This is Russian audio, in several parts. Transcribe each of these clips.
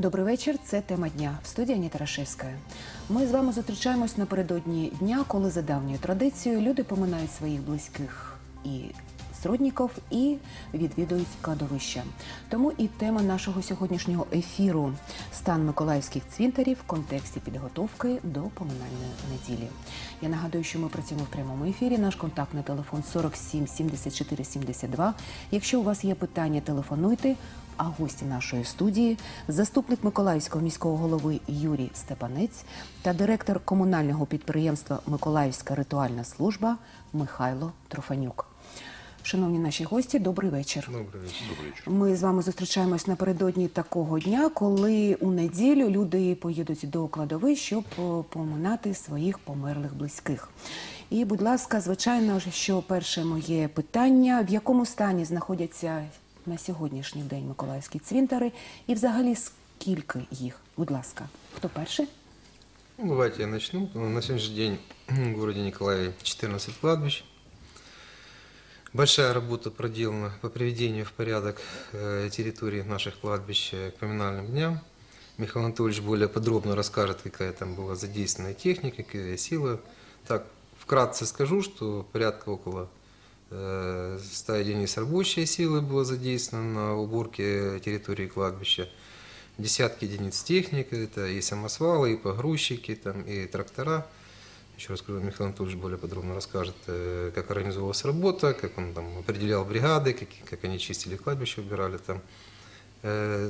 Добрий вечір, це тема дня. В студії Аннета Рашевська. Ми з вами зустрічаємось напередодні дня, коли за давньою традицією люди поминають своїх близьких і сродників і відвідують кладовища. Тому і тема нашого сьогоднішнього ефіру – стан миколаївських цвинтарів в контексті підготовки до поминальної неділі. Я нагадую, що ми працюємо в прямому ефірі. Наш контактний телефон 47 74 72. Якщо у вас є питання, телефонуйте. А гості нашої студії – заступник Миколаївського міського голови Юрій Степанець та директор комунального підприємства «Миколаївська ритуальна служба» Михайло Трофанюк. Шановні наші гості, добрий вечір. Добрий вечір. Ми з вами зустрічаємось напередодні такого дня, коли у неділю люди поїдуть до кладовищ, щоб поминати своїх померлих близьких. І, будь ласка, звичайно, що перше моє питання – в якому стані знаходяться на сьогоднішній день миколаївські цвинтари і взагалі скільки їх? Будь ласка, хто перший? Давайте я почну. На сьогоднішній день в місті Миколаїві 14 кладбищ. Большая работа проделана по приведению в порядок территории наших кладбищ к поминальным дням. Михаил Анатольевич более подробно расскажет, какая там была задействована техника, какая сила. Так, вкратце скажу, что порядка около 100 единиц рабочей силы было задействовано на уборке территории кладбища. Десятки единиц техники, это и самосвалы, и погрузчики, там, и трактора. Еще раз скажу, Михаил Анатольевич более подробно расскажет, как организовалась работа, как он там определял бригады, как они чистили кладбище, убирали там.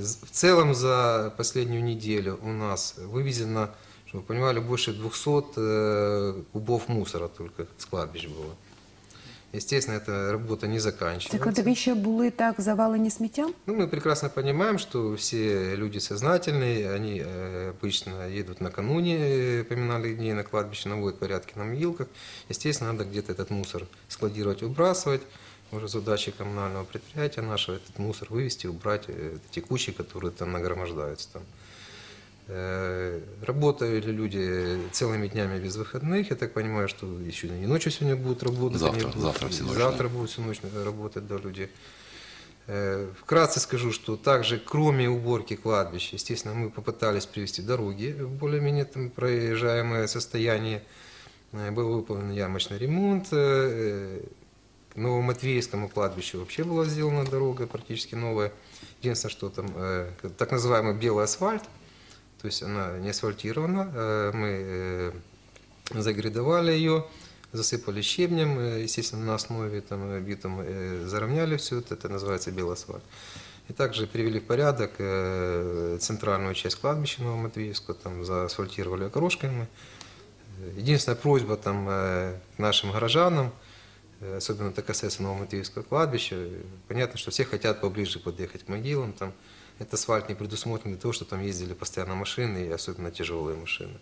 В целом за последнюю неделю у нас вывезено, чтобы вы понимали, больше 200 кубов мусора только с кладбищ было. Естественно, эта работа не заканчивается. Так кладбища были так завалены сміттям? Ну, мы прекрасно понимаем, что все люди сознательные, они обычно едут накануне поминальных дней на кладбище, наводят порядки на могилках. Естественно, надо где-то этот мусор складировать, выбрасывать. Уже задача коммунального предприятия нашего этот мусор вывести, убрать, текущие, которые там нагромождаются. Там. Работали люди целыми днями без выходных. Я так понимаю, что еще и ночью сегодня будут работать. Завтра будут всю ночь работать, да, люди. Вкратце скажу, что также, кроме уборки кладбища, естественно, мы попытались привести дороги в более-менее проезжаемое состояние. Был выполнен ямочный ремонт. К Новоматвеевскому кладбищу вообще была сделана дорога практически новая. Единственное, что там так называемый белый асфальт. То есть она не асфальтирована, мы загридовали ее, засыпали щебнем, естественно, на основе там, битум заровняли все это называется белый асфальт. И также привели в порядок центральную часть кладбища Новоматвеевского, там заасфальтировали окрошками. Единственная просьба там, к нашим горожанам, особенно это касается Новоматвеевского кладбища, понятно, что все хотят поближе подъехать к могилам, там, этот асфальт не предусмотрен для того, что там ездили постоянно машины, и особенно тяжелые машины.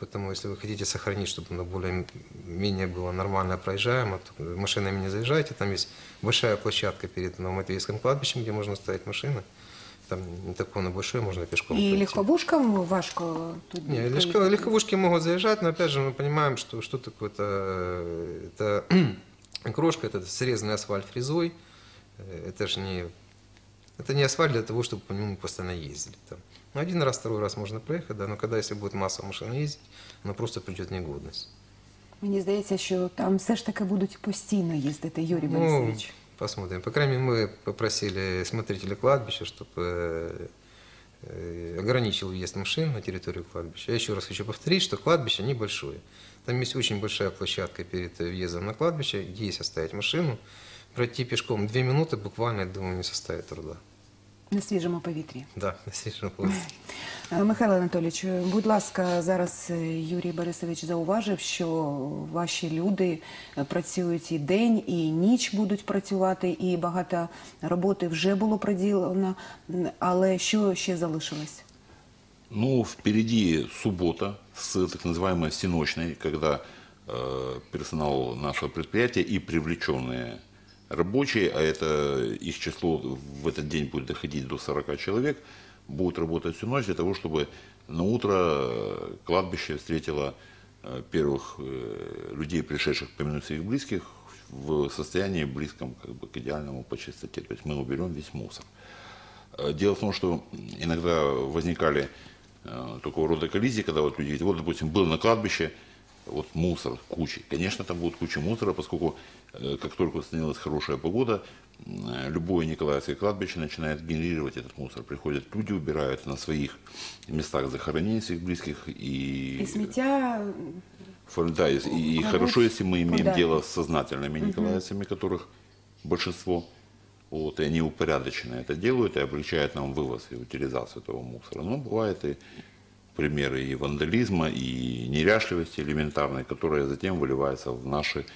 Поэтому, если вы хотите сохранить, чтобы она более-менее была нормально проезжаема, то машинами не заезжайте. Там есть большая площадка перед Новоматвеевским кладбищем, где можно ставить машины. Там не такое на большое, можно пешком. И легковушкам важко тут? Не, легковушки могут заезжать, но опять же мы понимаем, что такое это крошка, это срезанный асфальт фрезой. Это же не... Это не асфальт для того, чтобы по нему постоянно ездили. Там. Ну, один раз, второй раз можно проехать, да, но когда, если будет масса машин ездить, она просто придет в негодность. Мне кажется, что там все ж таки будут постоянно ездить, Юрий Борисович. Ну, посмотрим. По крайней мере, мы попросили смотрителя кладбища, чтобы ограничил въезд машин на территорию кладбища. Я еще раз хочу повторить, что кладбище небольшое. Там есть очень большая площадка перед въездом на кладбище, где есть оставить машину. Пройти пешком 2 минуты буквально, я думаю, не составит труда. На свіжому повітрі. Так, на свіжому повітрі. Михайло Анатолійович, будь ласка, зараз Юрій Борисович зауважив, що ваші люди працюють і день, і ніч будуть працювати, і багато роботи вже було приділено. Але що ще залишилось? Ну, впереді субота з так називаємою сіночною, коли персонал нашого підприємства і привлечені рабочие, а это их число в этот день будет доходить до 40 человек, будут работать всю ночь для того, чтобы на утро кладбище встретило первых людей, пришедших помянуть своих близких, в состоянии близком к идеальному по чистоте. То есть мы уберем весь мусор. Дело в том, что иногда возникали такого рода коллизии, когда вот люди говорят, вот, допустим, был на кладбище, вот мусор, куча. Конечно, там будет куча мусора, поскольку как только установилась хорошая погода, любое николаевское кладбище начинает генерировать этот мусор. Приходят люди, убирают на своих местах захоронения своих близких. И сметя... Да, и хорошо, если мы имеем дело с сознательными николаевцами, которых большинство. Вот, и они упорядоченно это делают и облегчают нам вывоз и утилизацию этого мусора. Но бывают и примеры и вандализма, и неряшливости элементарной, которая затем выливается в наши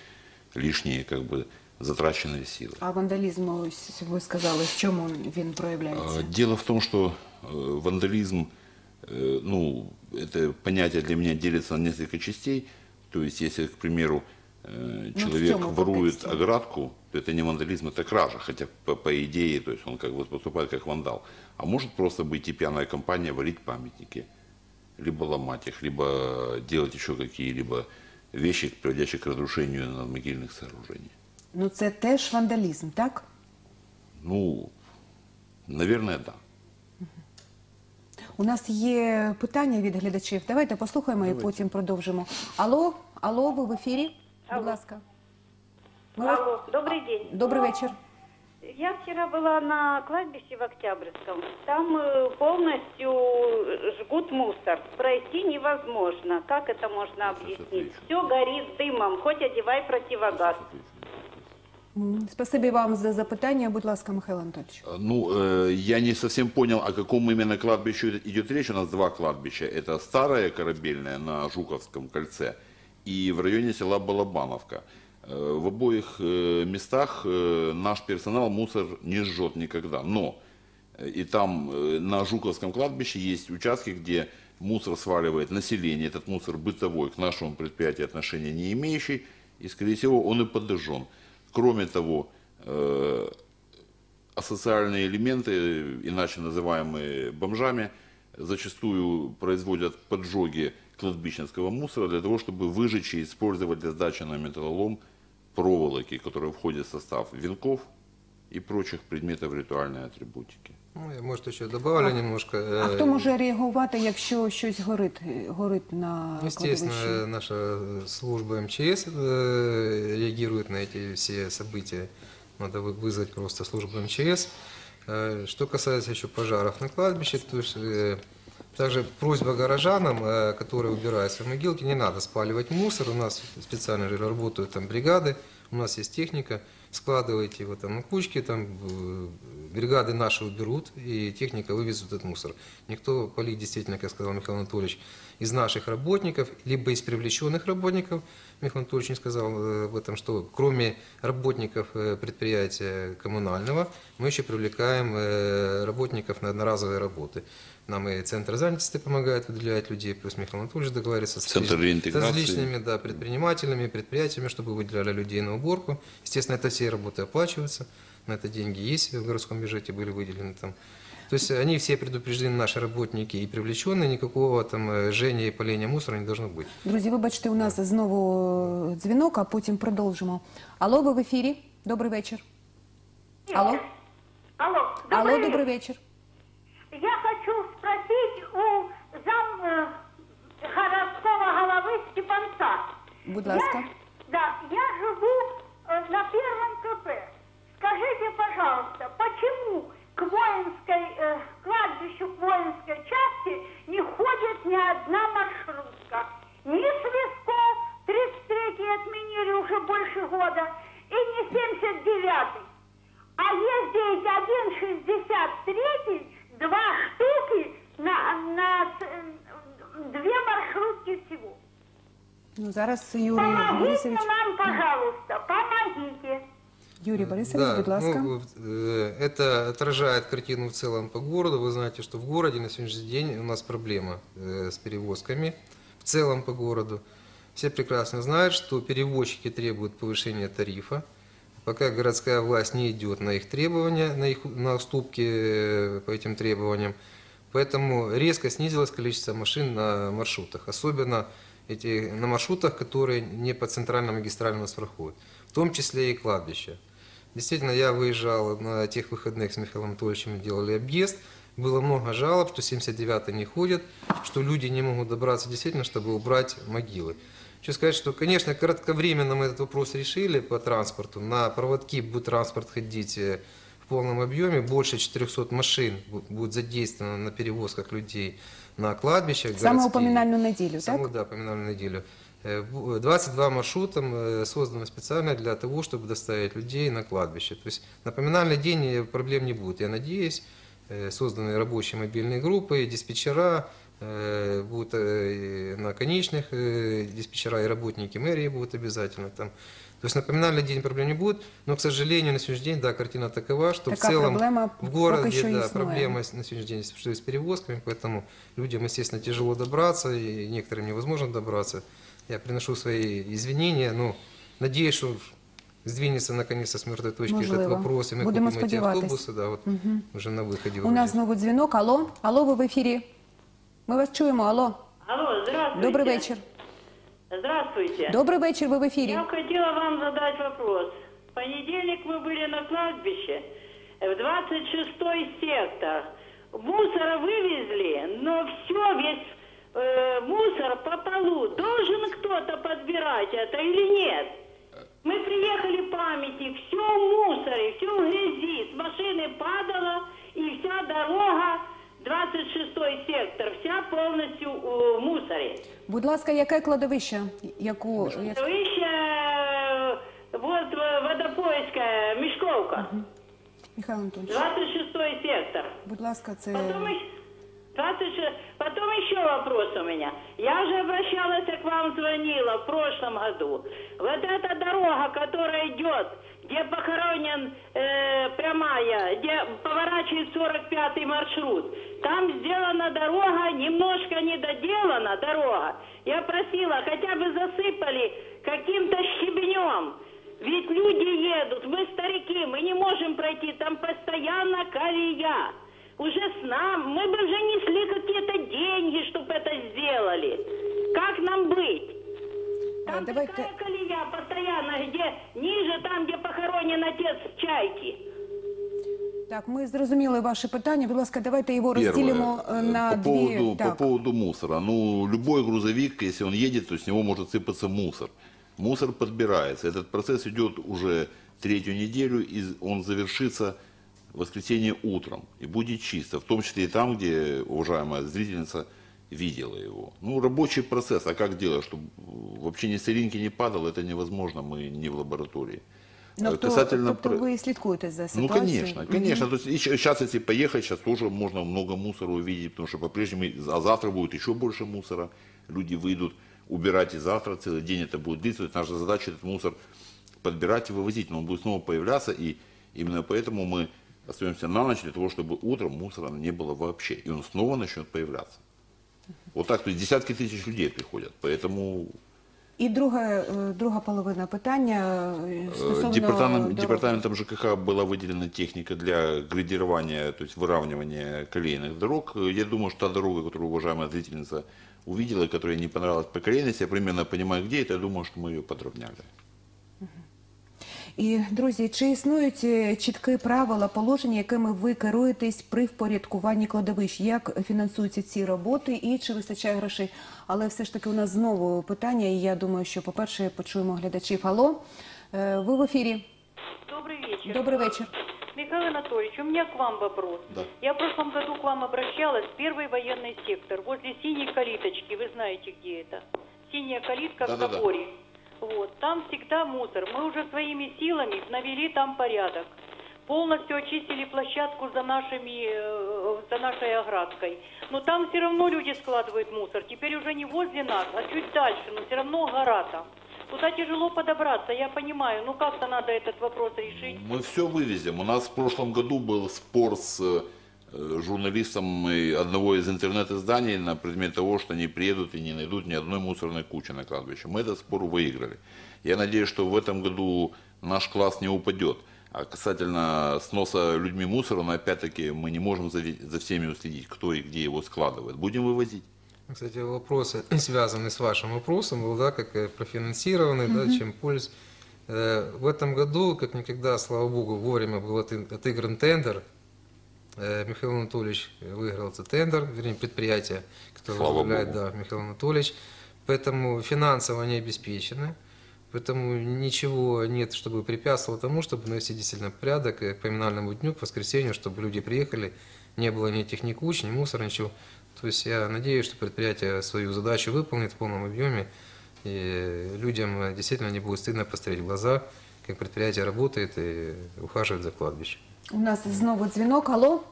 лишние, как бы, затраченные силы. А вандализм, вы сказали, в чем он проявляется? Дело в том, что вандализм, ну, это понятие для меня делится на несколько частей. То есть, если, к примеру, человек ворует оградку, то это не вандализм, это кража, хотя по идее, то есть он как бы поступает как вандал. А может просто быть и пьяная компания валить памятники, либо ломать их, либо делать еще какие-либо вещи, приводящие к разрушению надмогильных сооружений. Ну, это тоже вандализм, так? Ну, наверное, да. У нас є питання від глядачів. Давайте послухаємо і потім продовжимо. Алло, алло, ви в ефірі? Будь ласка. Алло, добрый день. Добрый вечер. Я вчера была на кладбище в Октябрьском. Там полностью жгут мусор. Пройти невозможно. Как это можно объяснить? Все горит дымом, хоть одевай противогаз. Спасибо вам за запитание. Будь ласка, Михаил Анатольевич. Ну, я не совсем понял, о каком именно кладбище идет речь. У нас два кладбища. Это старое Корабельное на Жуковском кольце и в районе села Балабановка. В обоих местах наш персонал мусор не жжет никогда. Но и там на Жуковском кладбище есть участки, где мусор сваливает население. Этот мусор бытовой, к нашему предприятию отношения не имеющий. И, скорее всего, он и подожжен. Кроме того, асоциальные элементы, иначе называемые бомжами, зачастую производят поджоги кладбищенского мусора для того, чтобы выжечь и использовать для сдачи на металлолом проволоки, которые входят в состав венков и прочих предметов ритуальной атрибутики. Ну, я, может, еще добавлю немножко. А кто может реагировать, если что-то горит на кладбище? Естественно, наша служба МЧС реагирует на эти все события. Надо вызвать просто службу МЧС. Что касается еще пожаров на кладбище, то есть, также просьба горожанам, которые убирают свои могилки, не надо спаливать мусор. У нас специально работают там бригады, у нас есть техника. Складывайте его там на кучки, там бригады наши уберут, и техника вывезут этот мусор. Никто полить действительно, как сказал Михаил Анатольевич, из наших работников, либо из привлеченных работников. Михаил Анатольевич не сказал об этом, что кроме работников предприятия коммунального, мы еще привлекаем работников на одноразовые работы. Нам и Центр занятости помогает выделять людей, плюс Михаил Анатольевич договорится с различными предпринимателями, предприятиями, чтобы выделяли людей на уборку. Естественно, это все работы оплачиваются, на это деньги есть, в городском бюджете были выделены там. То есть они все предупреждены, наши работники и привлеченные, никакого там жжения и паления мусора не должно быть. Друзья, вибачте, у нас снова звонок, а потом продолжим. Алло, вы в эфире? Добрый вечер. Алло. Алло, добрый вечер. Я хочу спросить у зам городского головы Степанца. Будь ласка. Я живу на первом КП. Скажите, пожалуйста, почему к кладбищу воинской части не ходит ни одна маршрутка? Ни с Лесков, 33-й отменили уже больше года, и не 79-й. А ездит один 63-й, два штуки две маршрутки всего. Ну, зараз Юрий Борисович. Помогите нам, пожалуйста, помогите. Юрий Борисович, да, будь ласка. Ну, это отражает картину в целом по городу. Вы знаете, что в городе на сегодняшний день у нас проблема с перевозками в целом по городу. Все прекрасно знают, что перевозчики требуют повышения тарифа. Пока городская власть не идет на их требования, на уступки по этим требованиям. Поэтому резко снизилось количество машин на маршрутах. Особенно на маршрутах, которые не по центральному магистральному проходят. В том числе и кладбища. Действительно, я выезжал на тех выходных с Михаилом Анатольевичем, делали объезд. Было много жалоб, что 79-й не ходит, что люди не могут добраться действительно, чтобы убрать могилы. Хочу сказать, что, конечно, кратковременно мы этот вопрос решили по транспорту. На проводки будет транспорт ходить в полном объеме. Больше 400 машин будет задействовано на перевозках людей на кладбищах. Самую поминальную неделю, так? Да, поминальную неделю. 22 маршрута созданы специально для того, чтобы доставить людей на кладбище. То есть на поминальный день проблем не будет, я надеюсь. Созданы рабочие мобильные группы, диспетчера, будут на конечных, диспетчера и работники мэрии будут обязательно там. То есть на поминальный день проблем не будет, но, к сожалению, на сегодняшний день, да, картина такова, что в целом в городе, да, проблема на сегодняшний день, что с перевозками, поэтому людям, естественно, тяжело добраться, и некоторым невозможно добраться. Я приношу свои извинения, но надеюсь, что сдвинется наконец-то с мертвой точки этот вопрос, и мы будем купим эти автобусы, да, вот, угу, уже на выходе. У нас новый звонок. Алло, алло, вы в эфире. Мы вас чуем, алло. Алло, здравствуйте. Добрый вечер. Здравствуйте. Добрый вечер, вы в эфире. Я хотела вам задать вопрос. В понедельник мы были на кладбище, в 26-й сектор. Мусора вывезли, но все, весь мусор по полу. Должен кто-то подбирать это или нет? Мы приехали в памятник, все в мусоре, все в грязи, с машины падало, и вся дорога, 26-й сектор, вся повністю в мусорі. Будь ласка, яке кладовище? Кладовище, вот Водопойська, Мішковка. Угу. Михайло Антонович. 26-й сектор. Будь ласка, це... Потом еще вопрос у меня. Я уже обращалась к вам, звонила в прошлом году. Вот эта дорога, которая идет, где похоронен прямая, где поворачивает 45-й маршрут, там сделана дорога, немножко недоделана дорога. Я просила, хотя бы засыпали каким-то щебнем. Ведь люди едут, мы старики, мы не можем пройти, там постоянно колея. Уже с нами, мы бы уже несли какие-то деньги, чтобы это сделали. Как нам быть? Там такая колея постоянно, где ниже, там, где похоронен отец Чайки. Так, мы зрозуміли ваше питання. Будь ласка, давайте его разделим на две. По поводу мусора. Ну, любой грузовик, если он едет, то с него может сыпаться мусор. Мусор подбирается. Этот процесс идет уже третью неделю, и он завершится в воскресенье утром, и будет чисто, в том числе и там, где уважаемая зрительница видела его. Ну, рабочий процесс, а как делать, чтобы вообще ни соринки не падало, это невозможно, мы не в лаборатории. Но касательно... то вы следкуете за ситуацией? Ну, конечно, конечно. То есть, сейчас, если поехать, сейчас тоже можно много мусора увидеть, потому что по-прежнему, а завтра будет еще больше мусора, люди выйдут убирать и завтра, целый день это будет длиться, наша задача этот мусор подбирать и вывозить, но он будет снова появляться, и именно поэтому мы остаемся на ночь для того, чтобы утром мусора не было вообще. И он снова начнет появляться. Вот так, то есть десятки тысяч людей приходят, поэтому... И другая половина питання. Департаментом ЖКХ была выделена техника для градирования, то есть выравнивания колейных дорог. Я думаю, что та дорога, которую уважаемая зрительница увидела, которая не понравилась по колейности, я примерно понимаю, где это, я думаю, что мы ее подровняли. І, друзі, чи існують чіткі правила, положення, якими ви керуєтесь при впорядкуванні кладовищ? Як фінансуються ці роботи і чи вистачає грошей? Але все ж таки у нас знову питання, і я думаю, що, по-перше, почуємо глядачів. Алло, ви в ефірі. Добрий вечір. Добрий вечір. Михаил Анатольевич, у меня к вам вопрос. Да. Я в прошлом году к вам обращалась, первый военный сектор, возле синей калиточки, вы знаете, где это? Синяя калитка, да, в заборе. Да, да. Вот, там всегда мусор. Мы уже своими силами навели там порядок. Полностью очистили площадку за нашей оградкой. Но там все равно люди складывают мусор. Теперь уже не возле нас, а чуть дальше, но все равно гора там. Туда тяжело подобраться, я понимаю. Ну как-то надо этот вопрос решить. Мы все вывезем. У нас в прошлом году был спор с журналистом одного из интернет-изданий на предмет того, что они приедут и не найдут ни одной мусорной кучи на кладбище. Мы этот спор выиграли. Я надеюсь, что в этом году наш класс не упадет. А касательно сноса людьми мусора, но опять-таки мы не можем за всеми уследить, кто и где его складывает. Будем вывозить. Кстати, вопросы, связанные с вашим вопросом, да, как профинансированы, да, чем пользуются. В этом году, как никогда, слава богу, вовремя был отыгран тендер. Михаил Анатольевич выиграл этот тендер, вернее, предприятие, которое возглавляет, да, Михаил Анатольевич. Поэтому финансово они обеспечены, поэтому ничего нет, чтобы препятствовало тому, чтобы навести действительно порядок к поминальному дню, к воскресенью, чтобы люди приехали, не было ни этих, ни куч, ни мусора, ничего. То есть я надеюсь, что предприятие свою задачу выполнит в полном объеме, и людям действительно не будет стыдно посмотреть в глаза, как предприятие работает и ухаживает за кладбищем. У нас снова звонок. Алло.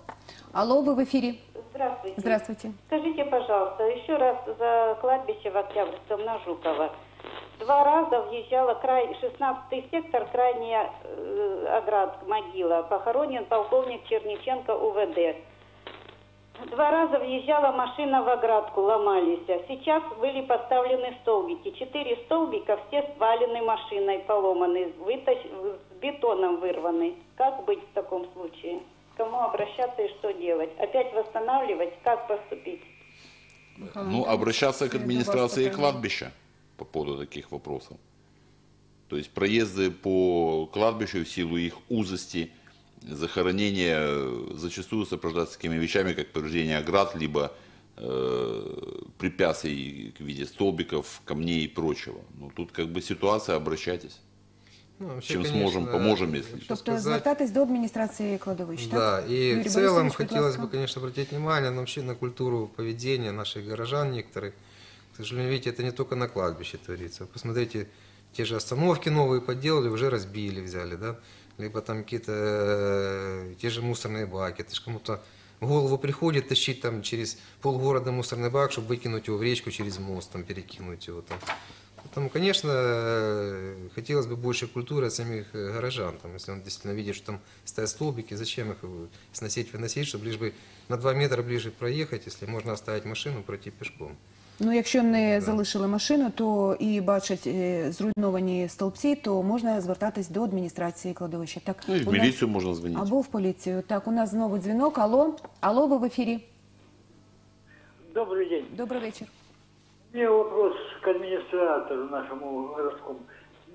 Алло, вы в эфире. Здравствуйте. Здравствуйте. Скажите, пожалуйста, еще раз за кладбище в Октябрьском на Жукова. 2 раза въезжала 16-й сектор, крайняя оград, могила. Похоронен полковник Черниченко УВД. 2 раза въезжала машина в оградку, ломались. Сейчас были поставлены столбики. 4 столбика, все свалены машиной, поломаны, с бетоном вырваны. Как быть в таком случае? К кому обращаться и что делать? Опять восстанавливать? Как поступить? Ну, обращаться к администрации кладбища по поводу таких вопросов. То есть проезды по кладбищу в силу их узости, захоронение зачастую сопровождается такими вещами, как повреждение оград, либо препятствий в виде столбиков, камней и прочего. Ну, тут как бы ситуация, обращайтесь. Ну, вообще, чем конечно, сможем, поможем, если что. Тобто звертатись до администрации кладовищ, да? Да, и в целом хотелось бы, конечно, обратить внимание вообще на культуру поведения наших горожан некоторых. К сожалению, видите, это не только на кладбище творится. Посмотрите, те же остановки новые подделали, уже разбили, взяли, да? Либо там какие-то те же мусорные баки. Ты же кому-то в голову приходит тащить там через полгорода мусорный бак, чтобы выкинуть его в речку через мост, там перекинуть его там. Поэтому, конечно, хотелось бы больше культуры от самих горожан. Там, если он действительно видит, что там стоят столбики, зачем их сносить, выносить, чтобы лишь бы на 2 метра ближе проехать, если можно оставить машину, пройти пешком. Ну, якщо не залишили машину, то і бачать зруйновані стовпці, то можна звертатись до адміністрації кладовища. Так, ну, і в міліцію можна дзвонити. Або в поліцію. Так, у нас знову дзвінок. Алло. Алло, ви в ефірі. Добрий день. Добрий вечір. У меня вопрос к администратору нашему городскому.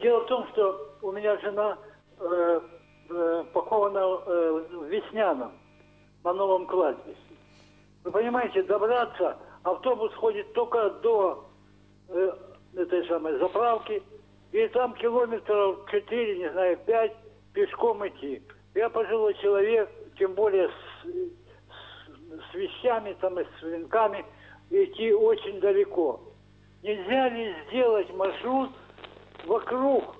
Дело в том, что у меня жена похована в Весняном, на новом кладбище. Вы понимаете, добраться... Автобус ходит только до этой самой заправки, и там километров 4, не знаю, 5 пешком идти. Я пожилой человек, тем более с вещами, там, и с венками, идти очень далеко. Нельзя ли сделать маршрут вокруг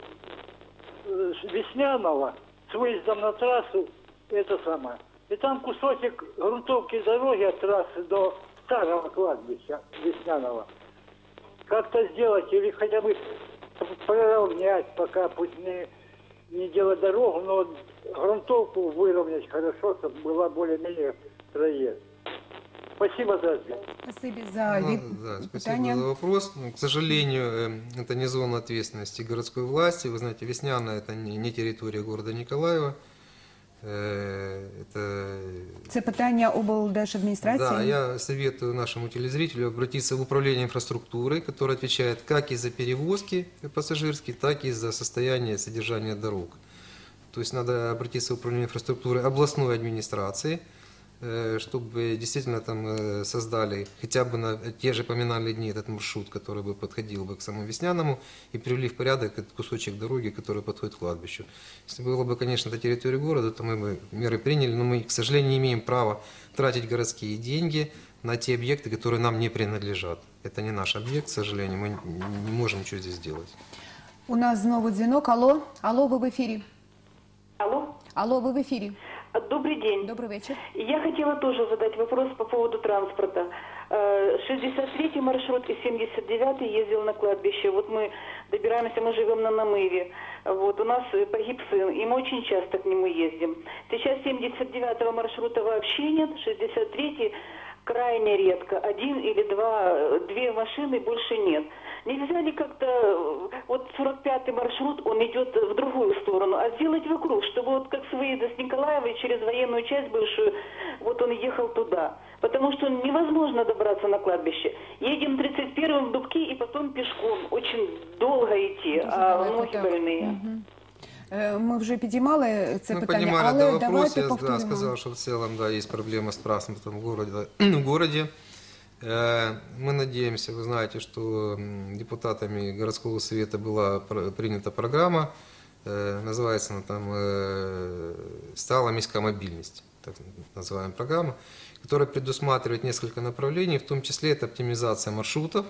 Весняного с выездом на трассу, это самое. И там кусочек грунтовки дороги от трассы до... старого кладбища Весняного. Как-то сделать или хотя бы проравнять, пока пусть не делать дорогу, но грунтовку выровнять хорошо, чтобы была более-менее проезд. Спасибо за ответ. Спасибо за, спасибо за вопрос. К сожалению, это не зона ответственности городской власти. Вы знаете, Весняное – это не территория города Николаева. Это питание облдержадминистрации. Да, я советую нашему телезрителю обратиться в управление инфраструктуры, которое отвечает как и за перевозки пассажирские, так и за состояние содержания дорог. То есть надо обратиться в управление инфраструктуры областной администрации, чтобы действительно там создали хотя бы на те же поминальные дни этот маршрут, который бы подходил бы к самому Весняному, и привели в порядок этот кусочек дороги, который подходит к кладбищу. Если было бы, конечно, на территории города, то мы бы меры приняли, но мы, к сожалению, не имеем права тратить городские деньги на те объекты, которые нам не принадлежат. Это не наш объект, к сожалению, мы не можем ничего здесь делать. У нас снова звонок. Алло, алло, вы в эфире. Алло. Алло, вы в эфире. Добрый день. Добрый вечер. Я хотела тоже задать вопрос по поводу транспорта. 63-й маршрут и 79-й ездил на кладбище. Вот мы добираемся, мы живем на Намыве. Вот у нас погиб сын, и мы очень часто к нему ездим. Сейчас 79-го маршрута вообще нет, 63-й. крайне редко. Один или две машины, больше нет. Нельзя ли как-то, вот 45-й маршрут, он идет в другую сторону, а сделать вокруг, чтобы вот как с выезда с Николаевой через военную часть бывшую, вот он ехал туда. Потому что невозможно добраться на кладбище. Едем 31-м в Дубки и потом пешком. Очень долго идти, а ноги больные. Ми вже підіймали це питання, але давайте повторимо. Я сказав, що в цілому є проблеми з транспортом в місті. Мы надеемся, вы знаете, что депутатами городского совета была принята программа, называется она там «Стала міська мобильность», так называемая программа, которая предусматривает несколько направлений, в том числе это оптимизация маршрутов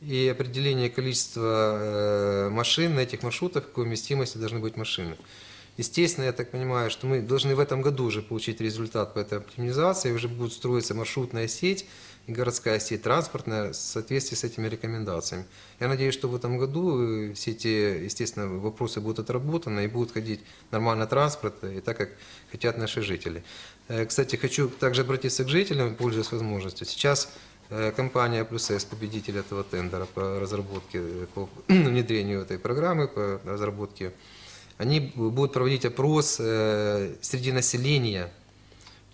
и определение количества машин на этих маршрутах, какой вместимости должны быть машины. Естественно, я так понимаю, что мы должны в этом году уже получить результат по этой оптимизации, уже будет строиться маршрутная сеть, городская сеть транспортная в соответствии с этими рекомендациями. Я надеюсь, что в этом году все эти, естественно, вопросы будут отработаны и будут ходить нормально транспорт, и так, как хотят наши жители. Кстати, хочу также обратиться к жителям, пользуясь возможностью. Сейчас компания «Плюс С», победитель этого тендера по разработке, по внедрению этой программы, по разработке, они будут проводить опрос среди населения.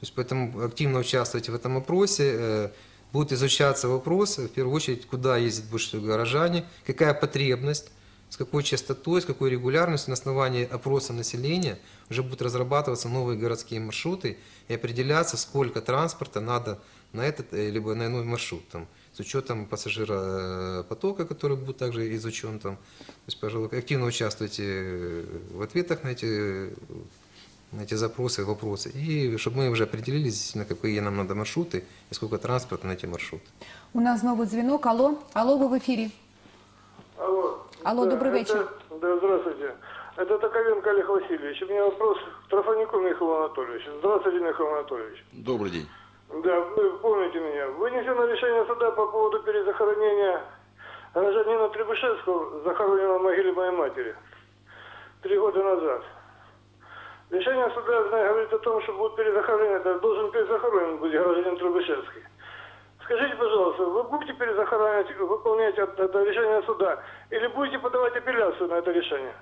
То есть, поэтому активно участвовать в этом опросе. Будут изучаться вопросы, в первую очередь, куда ездят больше горожане, какая потребность, с какой частотой, с какой регулярностью. На основании опроса населения уже будут разрабатываться новые городские маршруты и определяться, сколько транспорта надо на этот либо на иной маршрут, там, с учетом пассажиропотока, который будет также изучен. Там. То есть, пожалуй, активно участвуйте в ответах на эти запросы, вопросы, и чтобы мы уже определились, на какие нам надо маршруты и сколько транспорта на эти маршруты. У нас новый звонок. Алло. Алло, вы в эфире. Алло. Алло, да, добрый вечер. Да, здравствуйте. Это Токовенко Олег Васильевич. У меня вопрос к Трофанюку Михаилу Анатольевичу. Здравствуйте, Михаил Анатольевич. Добрый день. Да, вы помните меня. Вынесено решение суда по поводу перезахоронения гражданина Требушевского, захороненного в могиле моей матери 3 года назад. Решение суда говорит о том, что будет перезахоронен, должен перезахоронен быть гражданин Требушевский. Скажите, пожалуйста, вы будете перезахоронять, выполнять это решение суда, или будете подавать апелляцию на это решение?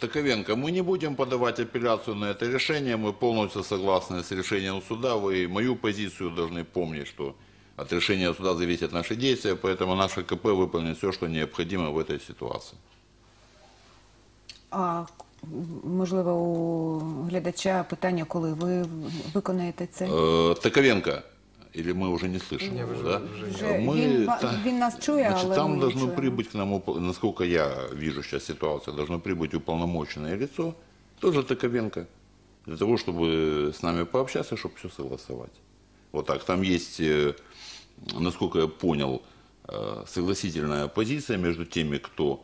Токовенко, мы не будем подавать апелляцию на это решение, мы полностью согласны с решением суда, вы мою позицию должны помнить, что от решения суда зависят наши действия, поэтому наше КП выполнит все, что необходимо в этой ситуации. Можливо, у глядача питання, коли ви виконаєте це? Токовенко, або ми вже не слышимо, да? Він нас чує, але там должно прибыть к нам, насколько я вижу сейчас ситуацию, должно прибыть уполномоченное лицо, тоже Токовенко, для того, чтобы с нами пообщаться, чтобы все согласовать. Вот так, там есть, насколько я понял, согласительная позиция между теми, кто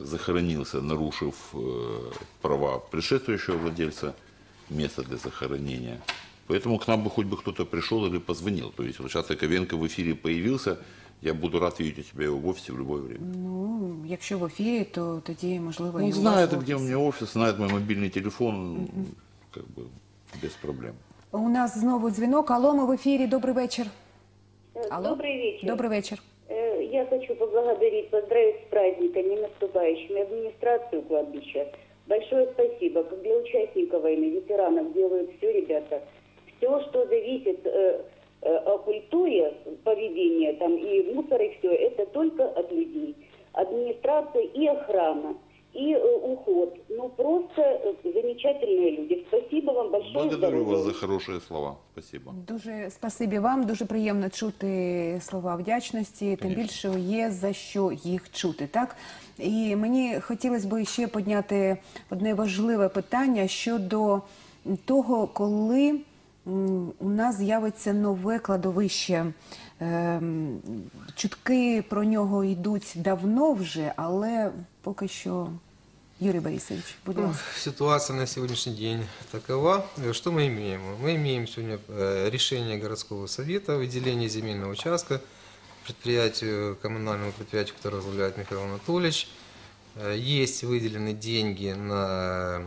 захоронился, нарушив права предшествующего владельца места для захоронения. Поэтому к нам бы хоть бы кто-то пришел или позвонил. То есть вот сейчас Токовенко в эфире появился, я буду рад видеть у тебя в офисе в любое время. Ну, если в эфире, то тогда, возможно, и у знает, где у меня офис, знает мой мобильный телефон, как бы без проблем. У нас снова звонок. Алло, мы в эфире. Добрый вечер. Алло. Добрый вечер. Добрый вечер. Я хочу поблагодарить, поздравить с праздниками наступающими администрацию кладбища. Большое спасибо, как для участников войны, ветеранов делают все, ребята. Все, что зависит о культуре поведения, там и мусор, и все, это только от людей. Администрация и охрана, и уход. Ну, просто замечательные люди. Спасибо вам большое. Благодарю вас за хорошие слова. Спасибо. Дуже спасибі вам. Дуже приємно чути слова вдячності. Тим більше є за що їх чути, так? І мені хотілося б ще підняти одне важливе питання щодо того, коли у нас з'явиться нове кладовище. Чутки про нього йдуть давно вже, але поки що... Юрий Борисович, будь ласка. Ситуация на сегодняшний день такова. Что мы имеем? Мы имеем сегодня решение городского совета о выделении земельного участка предприятию, коммунальному предприятию, которое возглавляет Михаил Анатольевич. Есть выделены деньги на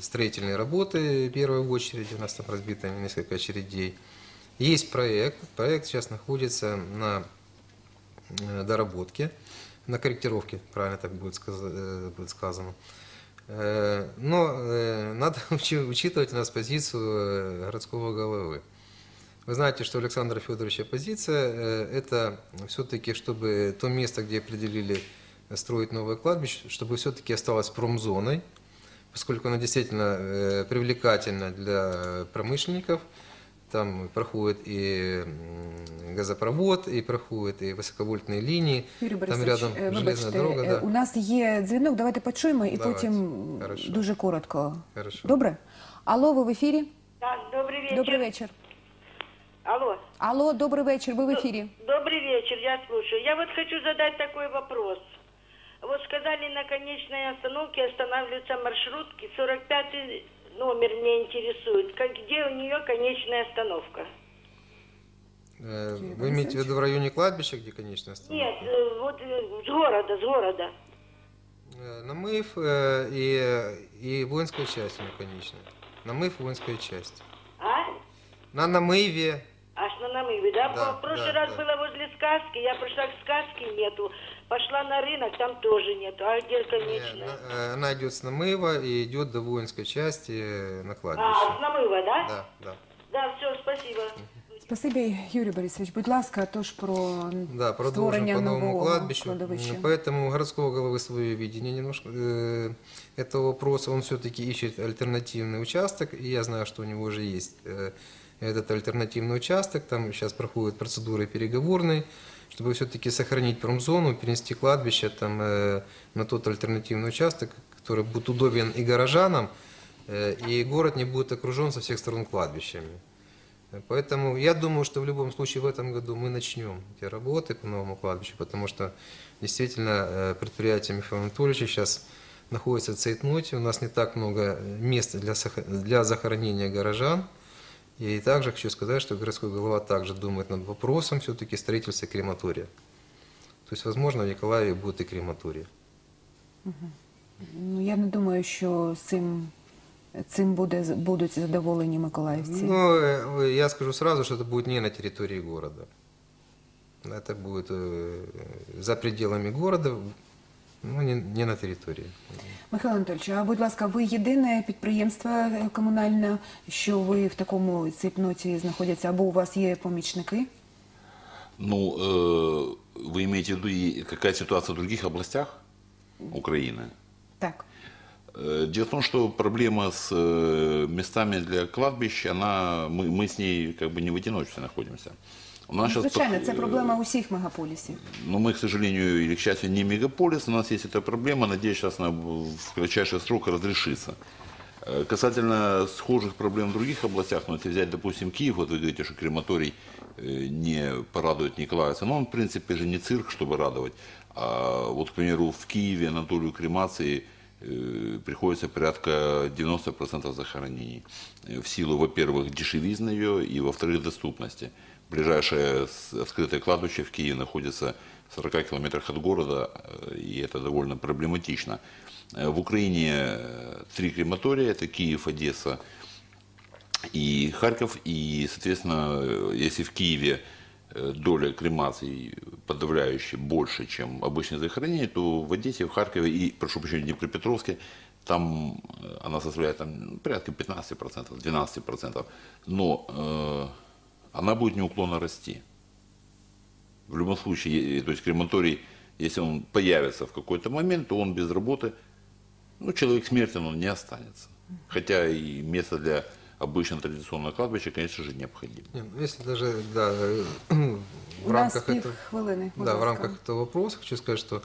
строительные работы в первую очередь. У нас там разбито несколько очередей. Есть проект, проект сейчас находится на доработке, на корректировке, правильно так будет сказано. Но надо учитывать у нас позицию городского головы. Вы знаете, что у Александра Федоровича позиция – это все-таки, чтобы то место, где определили строить новое кладбище, чтобы все-таки осталось промзоной, поскольку она действительно привлекательна для промышленников. Там проходит и газопровод, и проходят и высоковольтные линии, Юрій там рядом железная дорога. Да. У нас есть звонок, давайте почуємо и потом дуже коротко. Хорошо. Добре? Алло, вы в эфире? Да, добрый вечер. Добрый вечер. Алло. Алло, добрый вечер, вы в эфире. Добрый вечер, я слушаю. Я вот хочу задать такой вопрос. Вот сказали, на конечной остановке останавливаются маршрутки, 45-й номер меня интересует. Где у нее конечная остановка? Вы имеете в виду в районе кладбища, где конечная остановка? Нет, вот с города, с города. Намыв и воинская часть у нее конечная. Намыв, воинская часть. А? На Намыве. Аж на Намыве, да? Да, в прошлый раз было возле сказки, я пришла к сказке, нету. Пошла на рынок, там тоже нету. А где конечная? Она идет с Намыва и идет до воинской части на кладбище. А, с Намыва, да? Да, да. Да, все, спасибо. Спасибо, Юрий Борисович. Будь ласка, тоже про да, продолжим по новому кладбищу. Поэтому у городского головы свое видение немножко этого вопроса. Он все-таки ищет альтернативный участок. И я знаю, что у него уже есть этот альтернативный участок. Там сейчас проходят процедуры переговорные, чтобы все-таки сохранить промзону, перенести кладбище там, на тот альтернативный участок, который будет удобен и горожанам, и город не будет окружен со всех сторон кладбищами. Поэтому я думаю, что в любом случае в этом году мы начнем эти работы по новому кладбищу, потому что действительно предприятие Михаила Анатольевича сейчас находится в цейтноте, у нас не так много мест для захоронения горожан. И также хочу сказать, что городской голова также думает над вопросом все-таки строительства крематория. То есть, возможно, в Николаеве будет и крематория. Ну, я не думаю, что с этим будут задоволені миколаївці. Ну, я скажу сразу, что это будет не на территории города. Это будет за пределами города. Ну, не на території. Михайло Анатольович, а будь ласка, ви єдине підприємство комунальне, що ви в такому цепноті знаходяться, або у вас є помічники? Ну, ви маєте в виду, яка ситуація в інших областях України? Так. Дело в том, что проблема с местами для кладбищ, мы с ней как бы не в одиночестве находимся. Звичайно, это проблема у всех мегаполисов. Но мы, к сожалению или к счастью, не мегаполис, у нас есть эта проблема, надеюсь, сейчас она в кратчайший срок разрешится. Касательно схожих проблем в других областях, ну, если взять, допустим, Киев, вот вы говорите, что крематорий не порадует Николаевца, но он, в принципе, же не цирк, чтобы радовать. А вот, к примеру, в Киеве на долю кремации приходится порядка 90% захоронений. В силу, во-первых, дешевизны ее и, во-вторых, доступности. Ближайшее открытое кладбище в Киеве находится в 40 километрах от города, и это довольно проблематично. В Украине 3 крематория, это Киев, Одесса и Харьков. И, соответственно, если в Киеве доля кремаций подавляюще больше, чем обычные захоронения, то в Одессе, в Харькове и, прошу прощения, в Днепропетровске, там она составляет там, порядка 15%, 12%. Но она будет неуклонно расти. В любом случае, то есть крематорий, если он появится в какой-то момент, то он без работы, ну, человек смертен, он не останется. Хотя и место для обычного традиционного кладбища, конечно же, необходимо. Если даже, да, в рамках этого вопроса, хочу сказать, что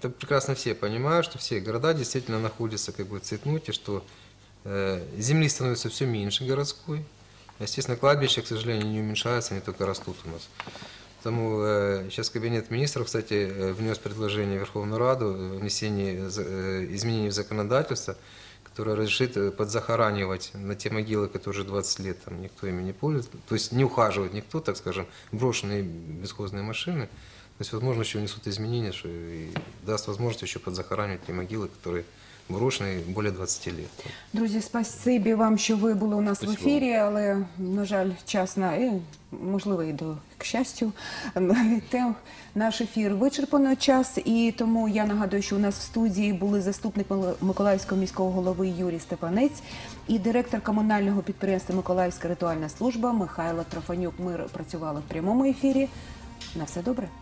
это прекрасно все понимают, что все города действительно находятся как бы в цейтноте, что земли становится все меньше городской. Естественно, кладбища, к сожалению, не уменьшаются, они только растут у нас. Поэтому сейчас Кабинет министров, кстати, внес предложение в Верховную Раду о внесении изменений в законодательство, которое разрешит подзахоранивать на те могилы, которые уже 20 лет там, никто ими не пользуется. То есть не ухаживает никто, так скажем, брошенные бесхозные машины. То есть, возможно, еще внесут изменения, что даст возможность еще подзахоранивать те могилы, которые брошенной более 20 лет. Друзі, спасибі вам, що ви були у нас спасибо в ефірі, але, на жаль, час на, можливо, і до, к щастю, наш ефір вичерпано час, і тому я нагадую, що у нас в студії були заступник Миколаївського міського голови Юрій Степанець і директор комунального підприємства «Миколаївська ритуальна служба» Михайло Трофанюк. Ми працювали в прямому ефірі. На все добре.